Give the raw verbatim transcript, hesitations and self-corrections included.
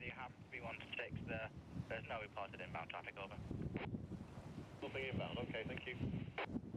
do have three one six there. There's no reported inbound traffic, over. Nothing inbound, okay, thank you.